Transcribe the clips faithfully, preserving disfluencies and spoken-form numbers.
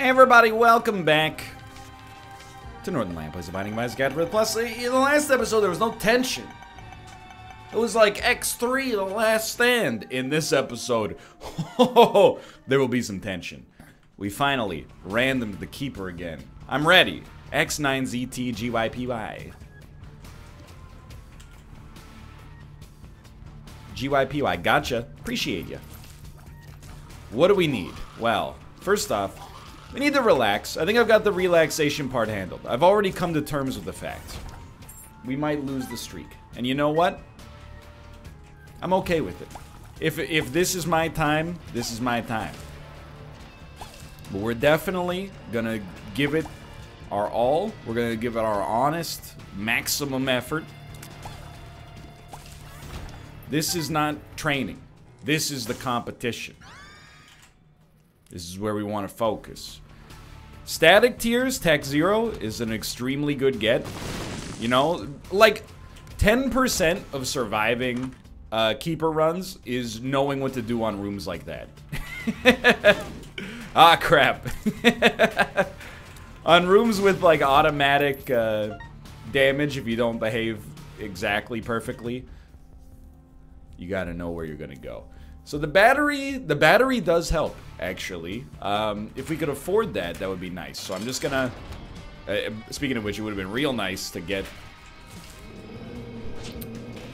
Everybody, welcome back to Northern Lion Plays the Binding of Isaac: Afterbirth. Plus, in the last episode, there was no tension. It was like X three, The Last Stand. In this episode, there will be some tension. We finally randomed the Keeper again. I'm ready. X nine Z T G Y P Y. G Y P Y, gotcha. Appreciate ya. What do we need? Well, first off, we need to relax. I think I've got the relaxation part handled. I've already come to terms with the fact we might lose the streak. And you know what? I'm okay with it. If, if this is my time, this is my time. But we're definitely gonna give it our all. We're gonna give it our honest, maximum effort. This is not training. This is the competition. This is where we want to focus. Static tiers, Tech Zero, is an extremely good get. You know, like, ten percent of surviving uh, Keeper runs is knowing what to do on rooms like that. Ah, crap. On rooms with, like, automatic uh, damage if you don't behave exactly perfectly, you gotta know where you're gonna go. So the battery, the battery does help, actually. Um, if we could afford that, that would be nice. So I'm just gonna... Uh, speaking of which, it would have been real nice to get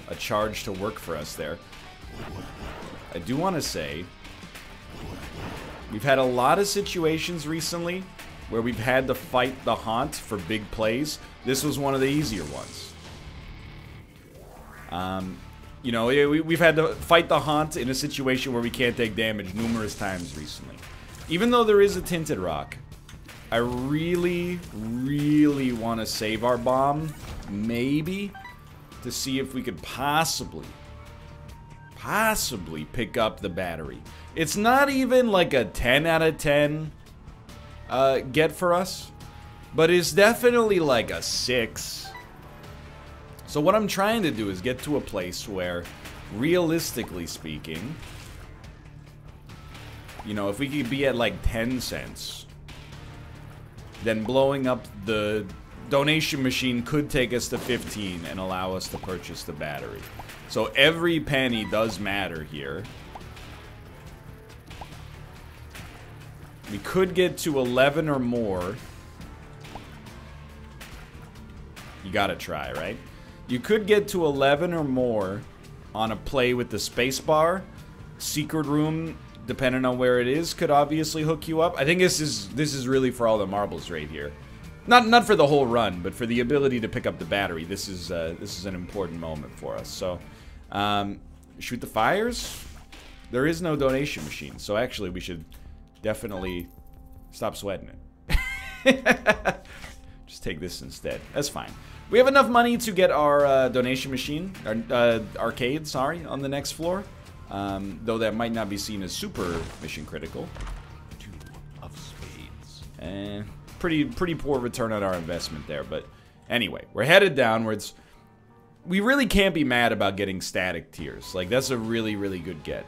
a charge to work for us there. I do want to say, we've had a lot of situations recently where we've had to fight the Haunt for big plays. This was one of the easier ones. Um... You know, we've had to fight the Haunt in a situation where we can't take damage numerous times recently. Even though there is a Tinted Rock, I really, really want to save our bomb, maybe, to see if we could possibly, possibly pick up the battery. It's not even like a ten out of ten uh, get for us, but it's definitely like a six. So what I'm trying to do is get to a place where, realistically speaking, you know, if we could be at like ten cents, then blowing up the donation machine could take us to fifteen and allow us to purchase the battery. So every penny does matter here. We could get to eleven or more. You gotta try, right? You could get to eleven or more on a play with the spacebar. Secret room, depending on where it is, could obviously hook you up. I think this is this is really for all the marbles right here. Not not for the whole run, but for the ability to pick up the battery. This is uh, this is an important moment for us. So, um, shoot the fires. There is no donation machine, so actually we should definitely stop sweating it. Just take this instead. That's fine. We have enough money to get our uh, donation machine, our uh, arcade, sorry, on the next floor. Um, though that might not be seen as super mission critical. Two of spades. Eh, pretty, pretty poor return on our investment there, but anyway, we're headed downwards. We really can't be mad about getting static tiers. Like, that's a really, really good get.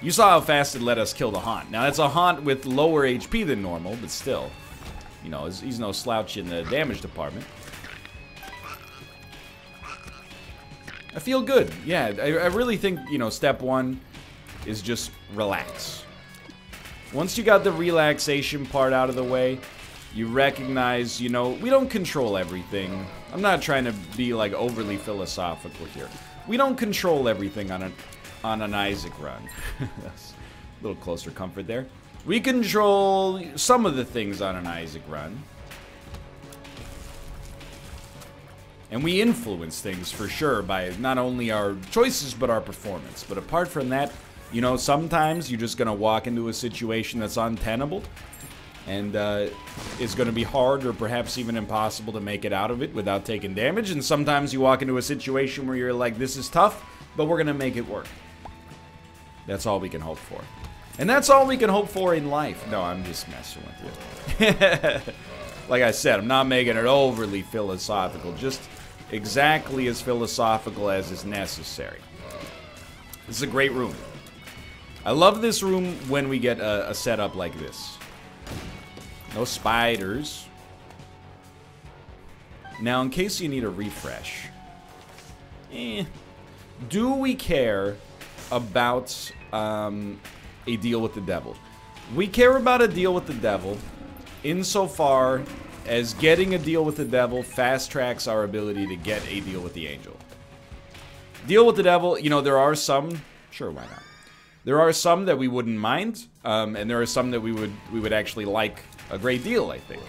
You saw how fast it let us kill the Haunt. Now, that's a Haunt with lower H P than normal, but still. You know, he's no slouch in the damage department. I feel good. Yeah, I, I really think, you know, step one is just relax. Once you got the relaxation part out of the way, you recognize, you know, we don't control everything. I'm not trying to be, like, overly philosophical here. We don't control everything on an, on an Isaac run. That's a little closer comfort there. We control some of the things on an Isaac run. And we influence things, for sure, by not only our choices, but our performance. But apart from that, you know, sometimes you're just going to walk into a situation that's untenable. And uh, it's going to be hard or perhaps even impossible to make it out of it without taking damage. And sometimes you walk into a situation where you're like, this is tough, but we're going to make it work. That's all we can hope for. And that's all we can hope for in life. No, I'm just messing with you. Like I said, I'm not making it overly philosophical. Just exactly as philosophical as is necessary. This is a great room. I love this room when we get a, a setup like this. No spiders. Now, in case you need a refresh, eh, do we care about um, a deal with the devil? We care about a deal with the devil insofar as getting a deal with the devil fast tracks our ability to get a deal with the angel. Deal with the devil, you know, there are some, sure, why not? There are some that we wouldn't mind, um, and there are some that we would we would actually like a great deal, I think.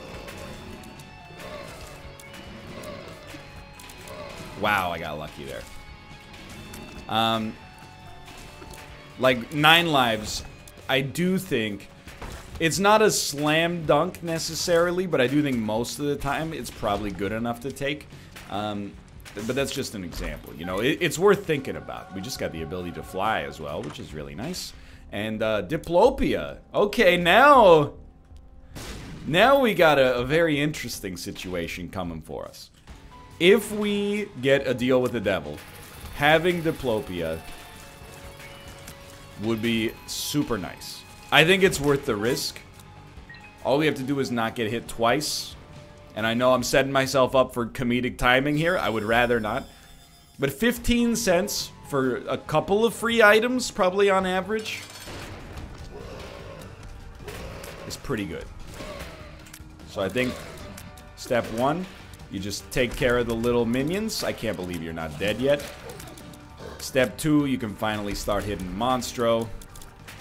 Wow, I got lucky there. Um, like, nine lives, I do think, it's not a slam dunk necessarily, but I do think most of the time it's probably good enough to take. Um, But that's just an example, you know, it, it's worth thinking about. We just got the ability to fly as well, which is really nice. And uh, Diplopia. Okay, now, now we got a, a very interesting situation coming for us. If we get a deal with the devil, having Diplopia would be super nice. I think it's worth the risk. All we have to do is not get hit twice. And I know I'm setting myself up for comedic timing here. I would rather not. But fifteen cents for a couple of free items, probably on average, is pretty good. So I think step one, you just take care of the little minions. I can't believe you're not dead yet. Step two, you can finally start hitting Monstro.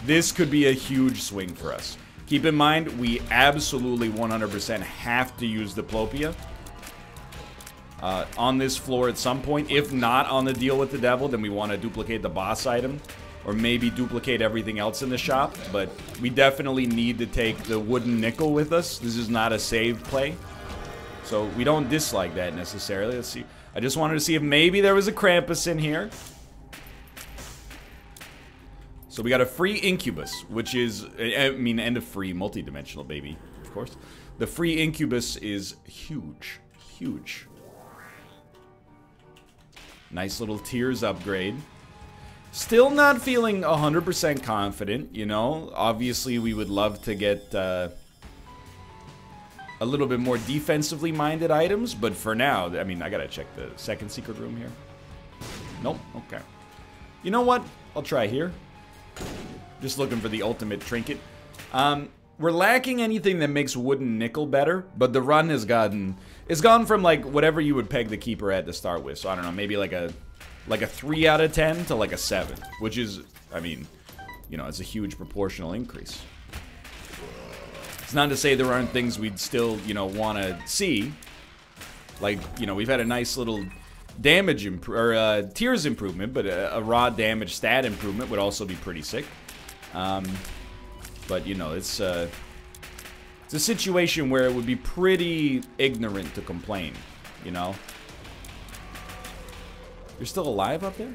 This could be a huge swing for us. Keep in mind, we absolutely one hundred percent have to use Diplopia uh, on this floor at some point. If not on the deal with the devil, then we want to duplicate the boss item. Or maybe duplicate everything else in the shop. But we definitely need to take the wooden nickel with us. This is not a save play. So we don't dislike that necessarily. Let's see. I just wanted to see if maybe there was a Krampus in here. So we got a free incubus, which is, I mean, and a free multidimensional baby, of course. The free incubus is huge, huge. Nice little tiers upgrade. Still not feeling one hundred percent confident, you know. Obviously, we would love to get uh, a little bit more defensively minded items, but for now, I mean, I gotta check the second secret room here. Nope, okay. You know what? I'll try here. Just looking for the ultimate trinket. Um, we're lacking anything that makes Wooden Nickel better, but the run has gotten... It's gone from, like, whatever you would peg the Keeper at to start with. So, I don't know, maybe like a like a three out of ten to like a seven. Which is, I mean, you know, it's a huge proportional increase. It's not to say there aren't things we'd still, you know, want to see. Like, you know, we've had a nice little... damage imp- or uh, tiers improvement, but a, a raw damage stat improvement would also be pretty sick. Um, but you know, it's uh, it's a situation where it would be pretty ignorant to complain. You know, you're still alive up there?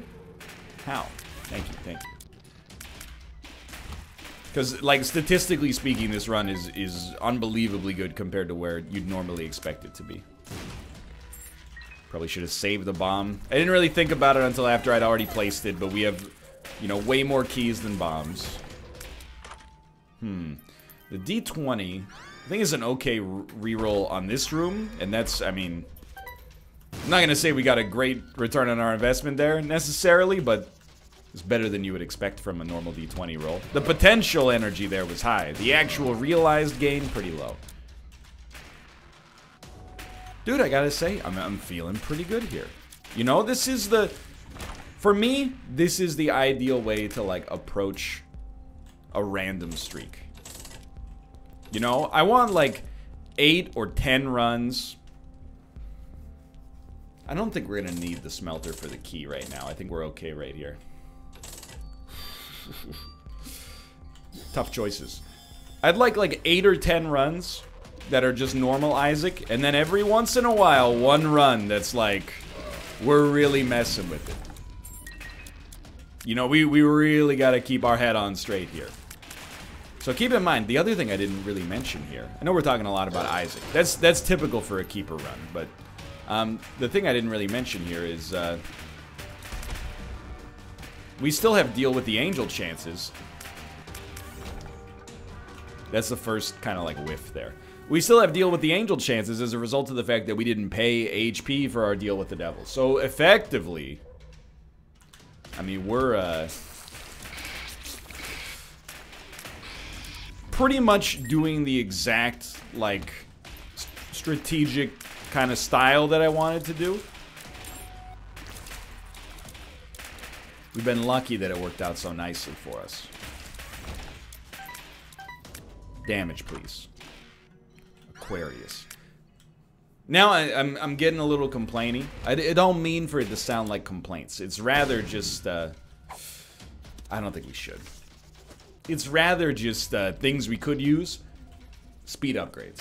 How? Thank you, thank you. Because, like, statistically speaking, this run is is unbelievably good compared to where you'd normally expect it to be. Probably should have saved the bomb. I didn't really think about it until after I'd already placed it, but we have, you know, way more keys than bombs. Hmm. The D twenty, I think, is an okay reroll on this room, and that's, I mean, I'm not going to say we got a great return on our investment there, necessarily, but it's better than you would expect from a normal D twenty roll. The potential energy there was high. The actual realized gain, pretty low. Dude, I gotta say, I'm, I'm feeling pretty good here. You know, this is the... For me, this is the ideal way to, like, approach a random streak. You know, I want, like, eight or ten runs. I don't think we're gonna need the smelter for the key right now. I think we're okay right here. Tough choices. I'd like, like, eight or ten runs that are just normal Isaac, and then every once in a while, one run that's like, we're really messing with it. You know, we, we really gotta keep our head on straight here. So keep in mind, the other thing I didn't really mention here, I know we're talking a lot about Isaac. That's that's typical for a Keeper run, but um, the thing I didn't really mention here is uh, we still have deal with the angel chances, That's the first kind of like whiff there. We still have deal with the angel chances as a result of the fact that we didn't pay H P for our deal with the devil. So effectively, I mean, we're uh, pretty much doing the exact like st strategic kind of style that I wanted to do. We've been lucky that it worked out so nicely for us. Damage, please. Aquarius. Now I, I'm, I'm getting a little complainy. I, I don't mean for it to sound like complaints. It's rather just... Uh, I don't think we should. It's rather just uh, things we could use. Speed upgrades.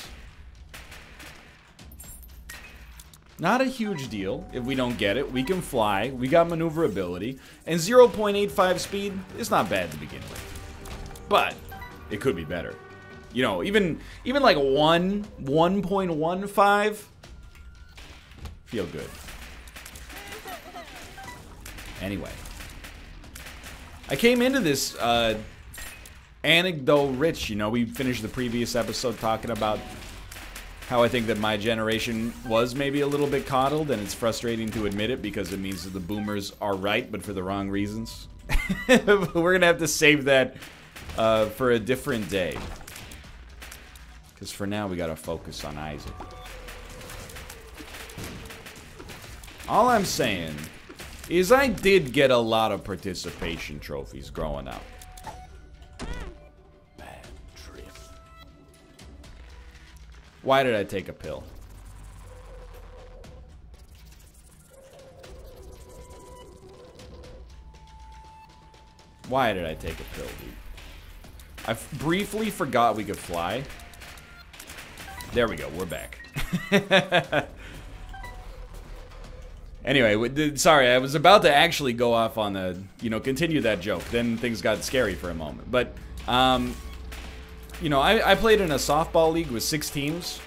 Not a huge deal. If we don't get it, we can fly. We got maneuverability. And zero point eight five speed is not bad to begin with. But it could be better. You know, even even like one, one point one five, feel good. Anyway, I came into this uh, anecdote rich. You know, we finished the previous episode talking about how I think that my generation was maybe a little bit coddled, and it's frustrating to admit it because it means that the boomers are right, but for the wrong reasons. We're gonna have to save that uh, for a different day. Because for now, we gotta focus on Isaac. All I'm saying is I did get a lot of participation trophies growing up. Bad trip. Why did I take a pill? Why did I take a pill, dude? I briefly forgot we could fly. There we go, we're back. Anyway, sorry, I was about to actually go off on the, you know, continue that joke. Then things got scary for a moment. But, um, you know, I, I played in a softball league with six teams.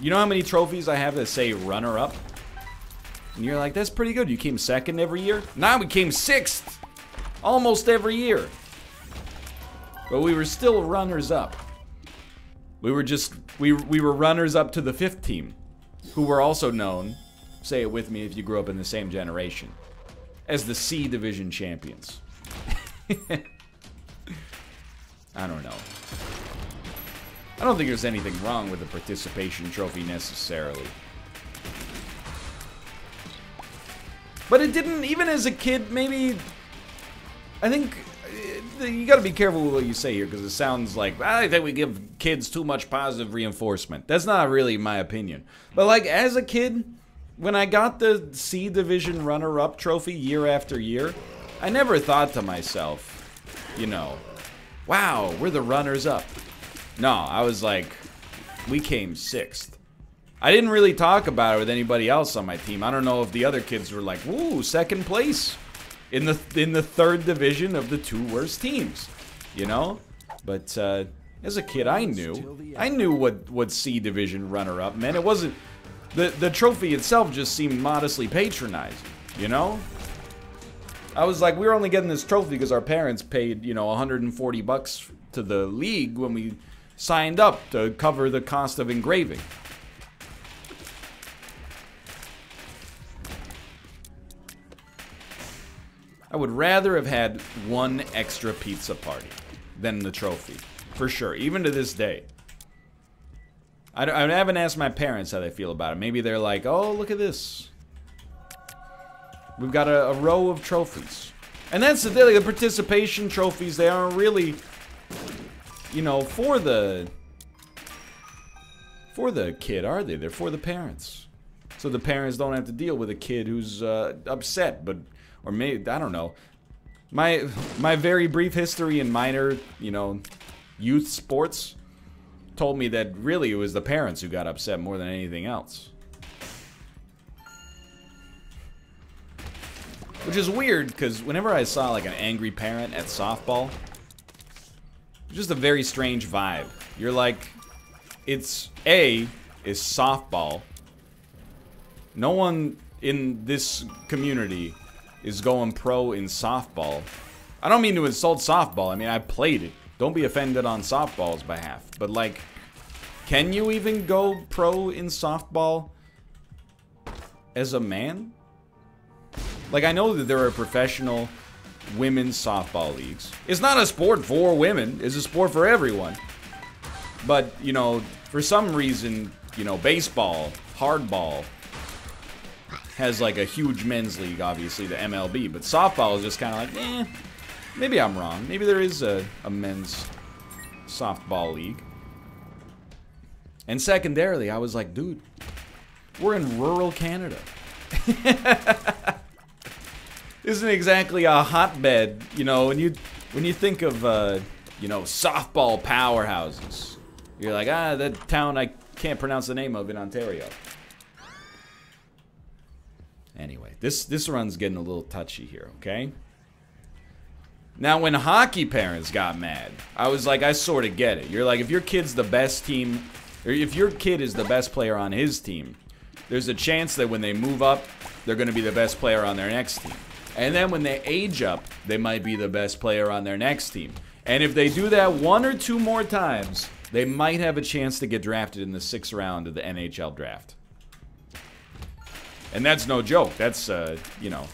You know how many trophies I have that say runner-up? And you're like, that's pretty good. You came second every year? Nah, we came sixth almost every year. But we were still runners-up. We were just, we, we were runners up to the fifth team, who were also known, say it with me if you grew up in the same generation, as the C Division champions. I don't know. I don't think there's anything wrong with the participation trophy necessarily. But it didn't, even as a kid, maybe, I think... You gotta be careful with what you say here, because it sounds like, I think we give kids too much positive reinforcement. That's not really my opinion. But, like, as a kid, when I got the C Division runner-up trophy year after year, I never thought to myself, you know, wow, we're the runners-up. No, I was like, we came sixth. I didn't really talk about it with anybody else on my team. I don't know if the other kids were like, woo, second place. In the in the third division of the two worst teams, you know. But uh, as a kid, I knew I knew what what C Division runner-up meant. It wasn't the the trophy itself; just seemed modestly patronizing, you know. I was like, we were only getting this trophy because our parents paid, you know, one hundred forty bucks to the league when we signed up to cover the cost of engraving. I would rather have had one extra pizza party than the trophy, for sure, even to this day. I, I haven't asked my parents how they feel about it. Maybe they're like, oh, look at this. We've got a, a row of trophies. And that's the thing, like, the participation trophies, they aren't really, you know, for the, for the kid, are they? They're for the parents. So the parents don't have to deal with a kid who's uh, upset, but... Or maybe, I don't know. My my very brief history in minor, you know, youth sports told me that really it was the parents who got upset more than anything else. Which is weird, because whenever I saw, like, an angry parent at softball, it's just a very strange vibe. You're like, it's, A, is softball. No one in this community... is going pro in softball. I don't mean to insult softball. I mean, I played it. Don't be offended on softball's behalf, but like, can you even go pro in softball as a man? Like, I know that there are professional women's softball leagues. It's not a sport for women, it's a sport for everyone. But, you know, for some reason, you know, baseball, hardball, has like a huge men's league, obviously, the M L B. But softball is just kind of like, eh, maybe I'm wrong. Maybe there is a, a men's softball league. And secondarily, I was like, dude, we're in rural Canada. Isn't exactly a hotbed, you know, when you, when you think of, uh, you know, softball powerhouses. You're like, ah, that town I can't pronounce the name of in Ontario. Anyway, this, this run's getting a little touchy here, okay? Now, when hockey parents got mad, I was like, I sort of get it. You're like, if your kid's the best team, or if your kid is the best player on his team, there's a chance that when they move up, they're going to be the best player on their next team. And then when they age up, they might be the best player on their next team. And if they do that one or two more times, they might have a chance to get drafted in the sixth round of the N H L draft. And that's no joke. That's, uh, you know,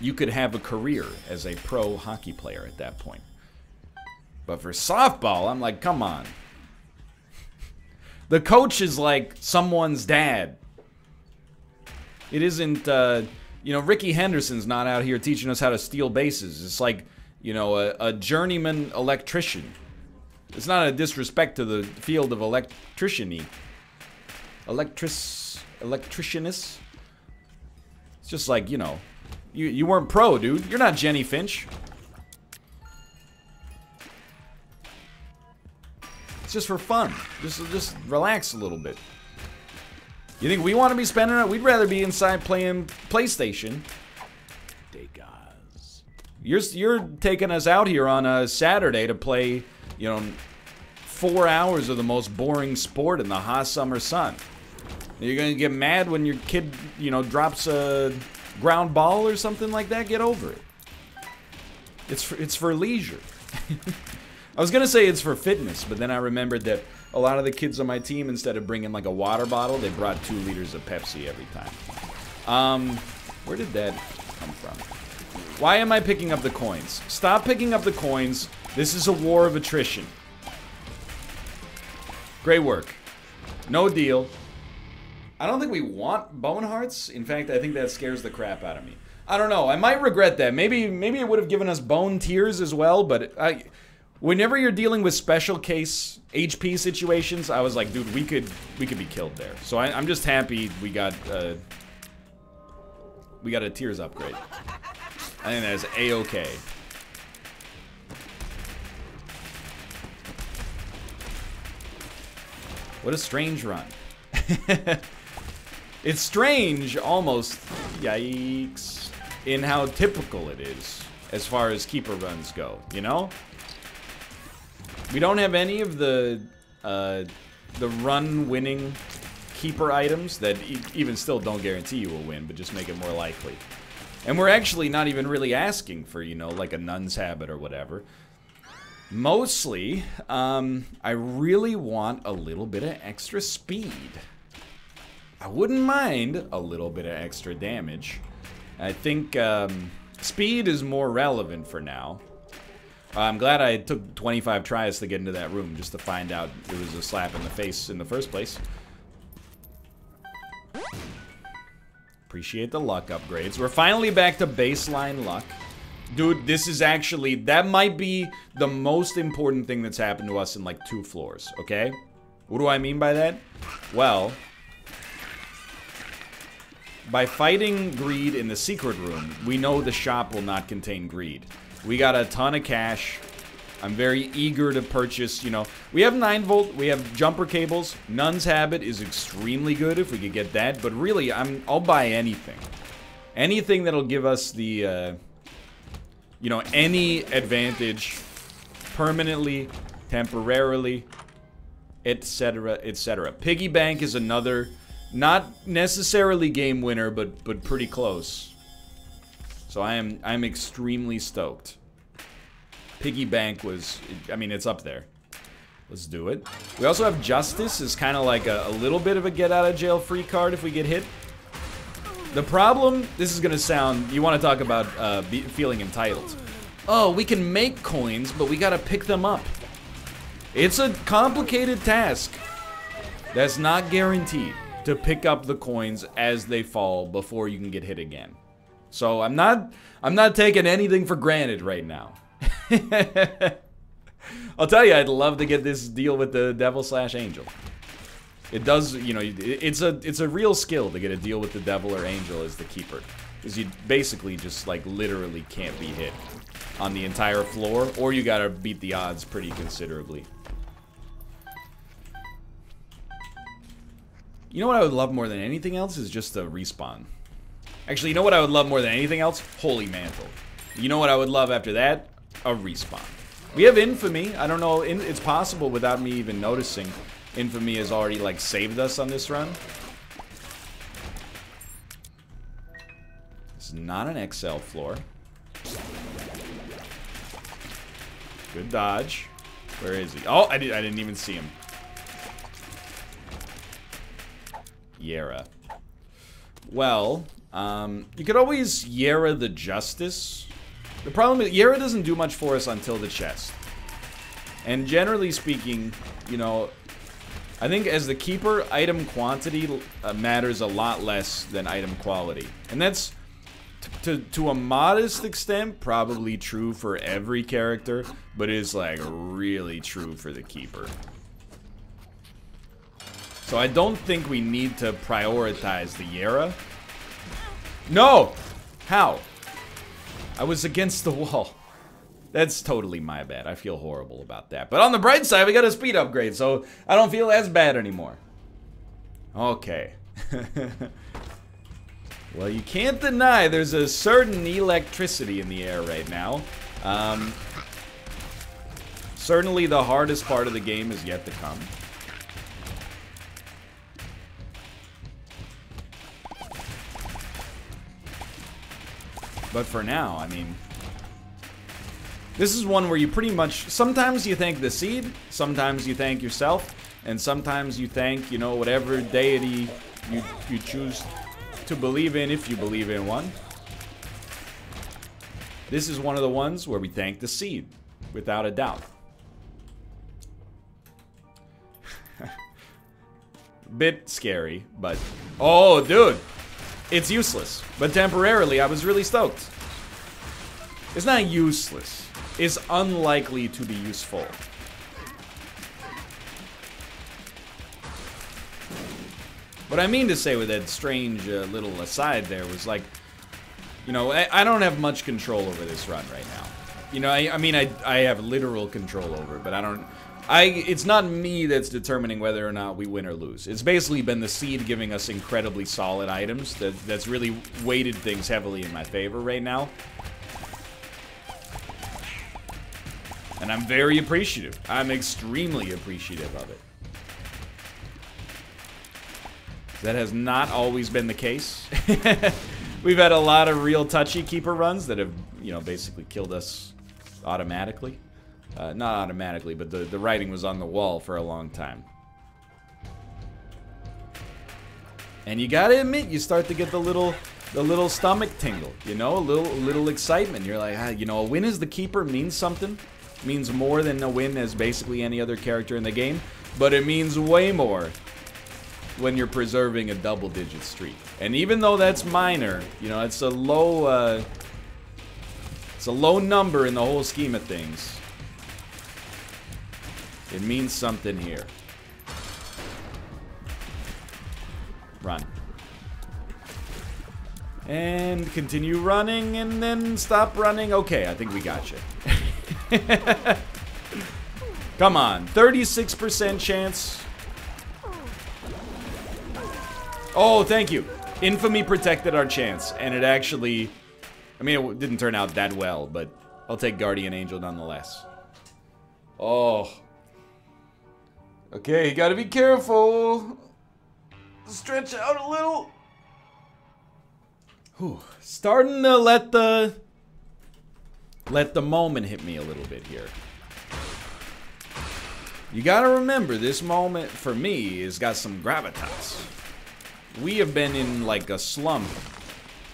you could have a career as a pro hockey player at that point. But for softball, I'm like, come on. The coach is like someone's dad. It isn't, uh, you know, Ricky Henderson's not out here teaching us how to steal bases. It's like, you know, a, a journeyman electrician. It's not a disrespect to the field of electriciany. Electric... Electricianist. It's just like, you know, you, you weren't pro, dude. You're not Jenny Finch. It's just for fun. Just, just relax a little bit. You think we want to be spending it? We'd rather be inside playing PlayStation. You're, you're taking us out here on a Saturday to play, you know, four hours of the most boring sport in the hot summer sun. You're going to get mad when your kid, you know, drops a ground ball or something like that? Get over it. It's for, it's for leisure. I was going to say it's for fitness, but then I remembered that a lot of the kids on my team, instead of bringing like a water bottle, they brought two liters of Pepsi every time. Um, where did that come from? Why am I picking up the coins? Stop picking up the coins. This is a war of attrition. Great work. No deal. I don't think we want bone hearts. In fact, I think that scares the crap out of me. I don't know. I might regret that. Maybe maybe it would have given us bone tears as well, but I, whenever you're dealing with special case H P situations, I was like, dude, we could we could be killed there. So I, I'm just happy we got uh, we got a tears upgrade. I think that is A-okay. What a strange run. It's strange, almost, yikes, in how typical it is as far as keeper runs go, you know? We don't have any of the uh, the run-winning keeper items that e even still don't guarantee you will win, but just make it more likely. And we're actually not even really asking for, you know, like a nun's habit or whatever. Mostly, um, I really want a little bit of extra speed. I wouldn't mind a little bit of extra damage. I think um, speed is more relevant for now. Uh, I'm glad I took twenty-five tries to get into that room just to find out it was a slap in the face in the first place. Appreciate the luck upgrades. We're finally back to baseline luck. Dude, this is actually, that might be the most important thing that's happened to us in like two floors, okay? What do I mean by that? Well, by fighting greed in the secret room, we know the shop will not contain greed. We got a ton of cash. I'm very eager to purchase, you know. We have nine volt, we have jumper cables. Nun's Habit is extremely good if we could get that. But really, I'm, I'll buy anything. Anything that'll give us the, uh, you know, any advantage. Permanently, temporarily, et cetera, et cetera. Piggy bank is another... Not necessarily game winner, but but pretty close. So I am I'm extremely stoked. piggy bank was, I mean, it's up there. Let's do it. We also have Justice is kind of like a, a little bit of a get out of jail free card if we get hit. The problem, this is gonna sound, you want to talk about uh, be, feeling entitled. Oh, we can make coins, but we gotta pick them up. It's a complicated task. That's not guaranteed to pick up the coins as they fall before you can get hit again. So I'm not, I'm not taking anything for granted right now. I'll tell you, I'd love to get this deal with the devil slash angel. It does, you know, it's a, it's a real skill to get a deal with the devil or angel as the keeper. Because you basically just, like, literally can't be hit on the entire floor, or you gotta beat the odds pretty considerably. You know what I would love more than anything else is just a respawn. Actually, you know what I would love more than anything else? Holy Mantle. You know what I would love after that? A respawn. We have Infamy. I don't know, it's possible without me even noticing. Infamy has already, like, saved us on this run. It's not an X L floor. Good dodge. Where is he? Oh, I, did, I didn't even see him. Yara. Well, um, you could always Yara the Justice. The problem is Yara doesn't do much for us until the chest. And generally speaking, you know, I think as the keeper, item quantity uh, matters a lot less than item quality. And that's, to, to a modest extent, probably true for every character, but it's like really true for the keeper. So I don't think we need to prioritize the Yara. No! How? I was against the wall. That's totally my bad. I feel horrible about that. But on the bright side, we got a speed upgrade, so I don't feel as bad anymore. Okay. Well, you can't deny there's a certain electricity in the air right now. Um, certainly the hardest part of the game is yet to come. But for now, I mean, this is one where you pretty much, sometimes you thank the seed, sometimes you thank yourself, and sometimes you thank, you know, whatever deity you, you choose to believe in, if you believe in one. This is one of the ones where we thank the seed, without a doubt. Bit scary, but, oh, dude. It's useless, but temporarily I was really stoked. It's not useless. It's unlikely to be useful. What I mean to say with that strange uh, little aside there was like, you know, I, I don't have much control over this run right now. You know, I, I mean, I, I have literal control over it, but I don't... I, it's not me that's determining whether or not we win or lose. It's basically been the seed giving us incredibly solid items that, that's really weighted things heavily in my favor right now. And I'm very appreciative. I'm extremely appreciative of it. That has not always been the case. We've had a lot of real touchy keeper runs that have, you know, basically killed us automatically. Uh, not automatically, but the, the writing was on the wall for a long time. And you gotta admit, you start to get the little the little stomach tingle, you know, a little little excitement. You're like, ah, you know, a win as the keeper means something. It means more than a win as basically any other character in the game, but it means way more when you're preserving a double-digit streak. And even though that's minor, you know, it's a low, uh, it's a low number in the whole scheme of things. It means something here. Run. And continue running and then stop running. Okay, I think we got you. Come on. thirty-six percent chance. Oh, thank you. Infamy protected our chance. And it actually... I mean, it didn't turn out that well, but I'll take Guardian Angel nonetheless. Oh... Okay, you gotta be careful. Stretch out a little. Whew. Starting to let the Let the moment hit me a little bit here. You gotta remember, this moment for me has got some gravitas. We have been in like a slump.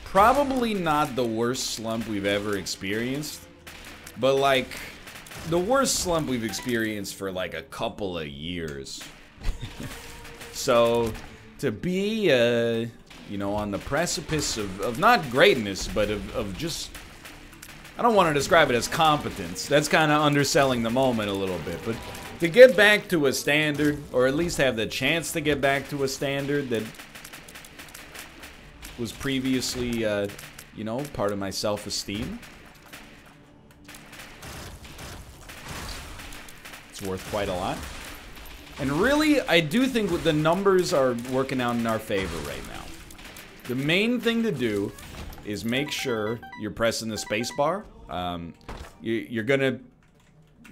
Probably not the worst slump we've ever experienced, but like the worst slump we've experienced for like a couple of years. So to be, uh, you know, on the precipice of, of not greatness, but of, of just... I don't want to describe it as competence. That's kind of underselling the moment a little bit, but... to get back to a standard, or at least have the chance to get back to a standard that was previously, uh, you know, part of my self-esteem. It's worth quite a lot. And really, I do think the numbers are working out in our favor right now. The main thing to do is make sure you're pressing the space bar. Um, you, you're gonna...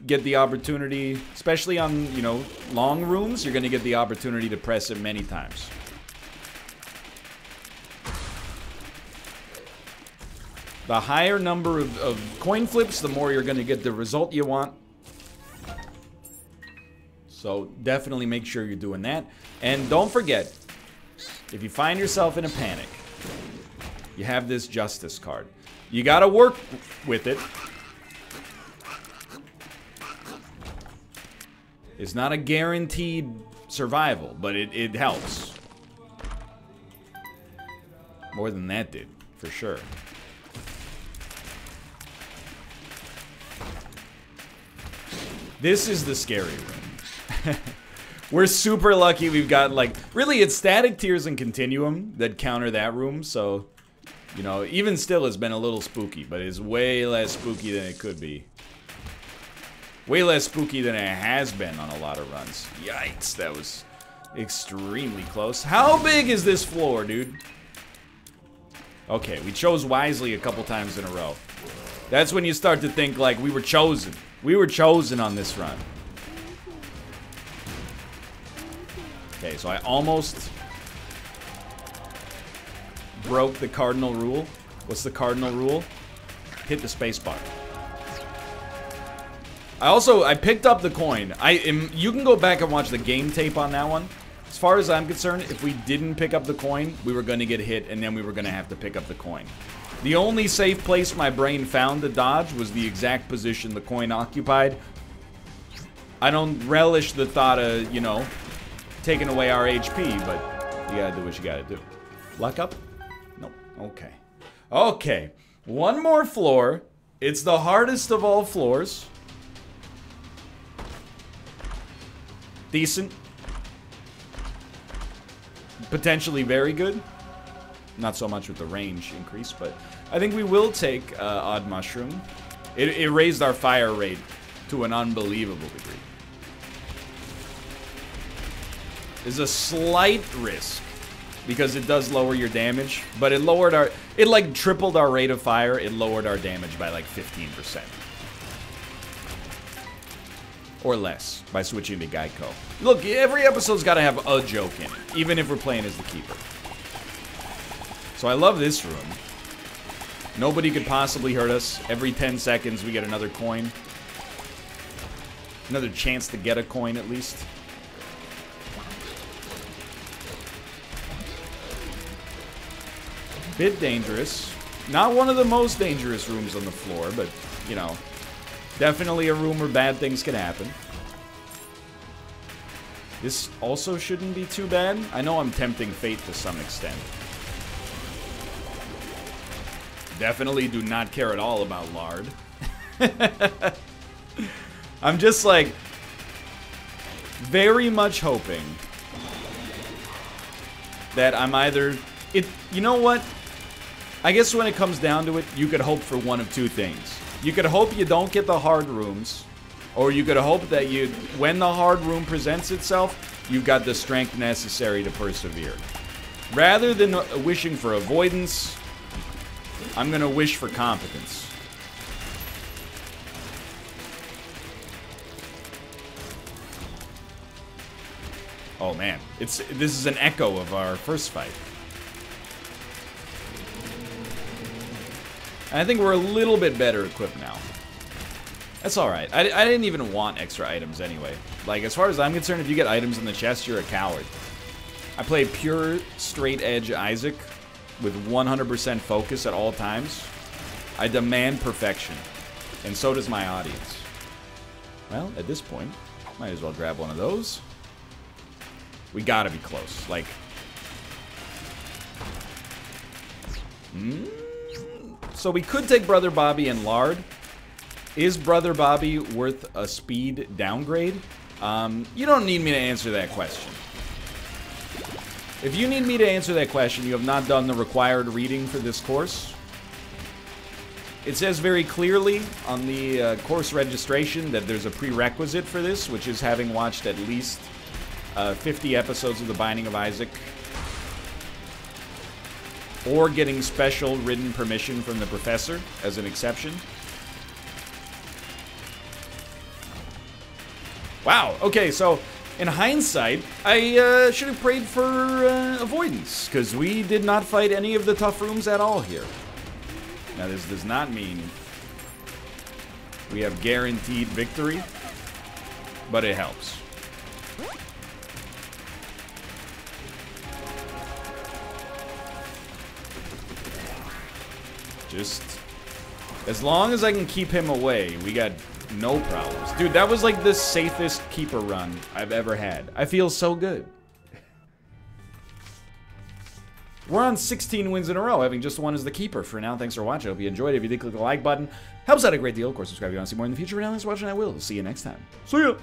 get the opportunity, especially on, you know, long rooms, you're going to get the opportunity to press it many times. The higher number of, of coin flips, the more you're going to get the result you want. So definitely make sure you're doing that. And don't forget, if you find yourself in a panic, you have this justice card. You got to work with it. It's not a guaranteed survival, but it, it helps. More than that did, for sure. This is the scary room. We're super lucky we've got, like, really it's static tiers and continuum that counter that room, so, you know, even still it's been a little spooky, but it's way less spooky than it could be. Way less spooky than it has been on a lot of runs. Yikes, that was extremely close. How big is this floor, dude? Okay, we chose wisely a couple times in a row. That's when you start to think, like, we were chosen. We were chosen on this run. Okay, so I almost broke the cardinal rule. What's the cardinal rule? Hit the space bar. I also, I picked up the coin. I am, you can go back and watch the game tape on that one. As far as I'm concerned, if we didn't pick up the coin, we were going to get hit, and then we were going to have to pick up the coin. The only safe place my brain found to dodge was the exact position the coin occupied. I don't relish the thought of, you know, taking away our H P, but you gotta do what you gotta do. Luck up? Nope. Okay. Okay. One more floor. It's the hardest of all floors. Decent. Potentially very good. Not so much with the range increase, but I think we will take uh, Odd Mushroom. It, it raised our fire rate to an unbelievable degree. There's a slight risk because it does lower your damage, but it lowered our... It like tripled our rate of fire. It lowered our damage by like fifteen percent. Or less, by switching to Geico. Look, every episode's gotta have a joke in it, even if we're playing as the Keeper. So I love this room. Nobody could possibly hurt us. Every ten seconds we get another coin. Another chance to get a coin, at least. Bit dangerous. Not one of the most dangerous rooms on the floor, but, you know... definitely a room where bad things can happen. This also shouldn't be too bad. I know I'm tempting fate to some extent. Definitely do not care at all about Lard. I'm just like... very much hoping... that I'm either... it. You know what? I guess when it comes down to it, you could hope for one of two things. You could hope you don't get the hard rooms, or you could hope that you, when the hard room presents itself, you've got the strength necessary to persevere. Rather than wishing for avoidance, I'm going to wish for competence. Oh man, it's this is an echo of our first fight. And I think we're a little bit better equipped now. That's alright. I, I didn't even want extra items anyway. Like, as far as I'm concerned, if you get items in the chest, you're a coward. I play pure, straight-edge Isaac with one hundred percent focus at all times. I demand perfection. And so does my audience. Well, at this point, might as well grab one of those. We gotta be close. Like... Mm? So we could take Brother Bobby and Lard. Is Brother Bobby worth a speed downgrade? Um, you don't need me to answer that question. If you need me to answer that question, you have not done the required reading for this course. It says very clearly on the uh, course registration that there's a prerequisite for this, which is having watched at least uh, fifty episodes of The Binding of Isaac, or getting special written permission from the professor as an exception. Wow, okay, so in hindsight, I uh, should have prayed for uh, avoidance, because we did not fight any of the tough rooms at all here. Now this does not mean we have guaranteed victory, but it helps. Just, as long as I can keep him away, we got... no problems. Dude, that was like the safest keeper run I've ever had. I feel so good. We're on sixteen wins in a row, having just one as the keeper. For now, thanks for watching. I hope you enjoyed it. If you did, click the like button. Helps out a great deal. Of course, subscribe if you want to see more in the future. For now, thanks for watching. I will. See you next time. See ya!